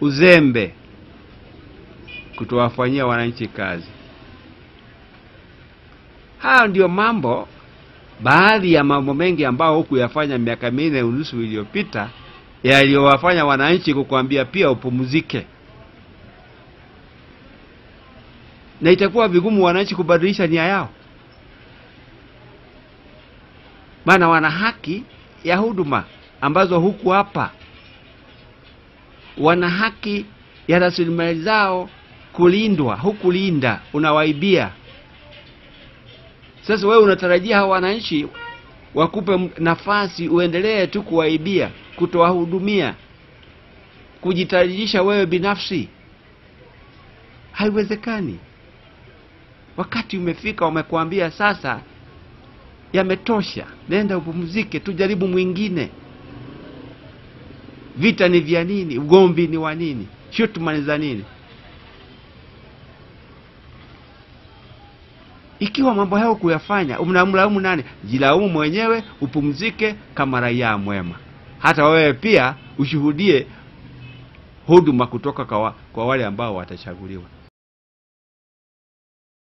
uzembe kutowafanyia wananchi kazi. Hayo ndio mambo, baadhi ya mambo mengi ambao hukuyafanya miaka 4.5 iliyopita, yaliyowafanya wananchi kukwambia pia upumzike. Na itakuwa vigumu wananchi kubadilisha nia yao, maana wana haki ya huduma ambazo huku hapa, wana haki ya rasilimali zao kulindwa, hukulinda unawaibia. Sasa wewe unatarajia hawa wananchi wakupe nafasi uendelee tu kuwaibia, kutowahudumia, kujitajirisha wewe binafsi? Haiwezekani. Wakati umefika, wamekuambia sasa yametosha, nenda upumzike, tujaribu mwingine. Vita ni vya nini? Ugomvi ni wa nini? Shutuma ni za nini? Ikiwa mambo hayo kuyafanya, unamlaumu nani? Jilaumu mwenyewe, upumzike kama raia mwema. Hata wewe pia ushuhudie huduma kutoka kwa wale ambao watachaguliwa.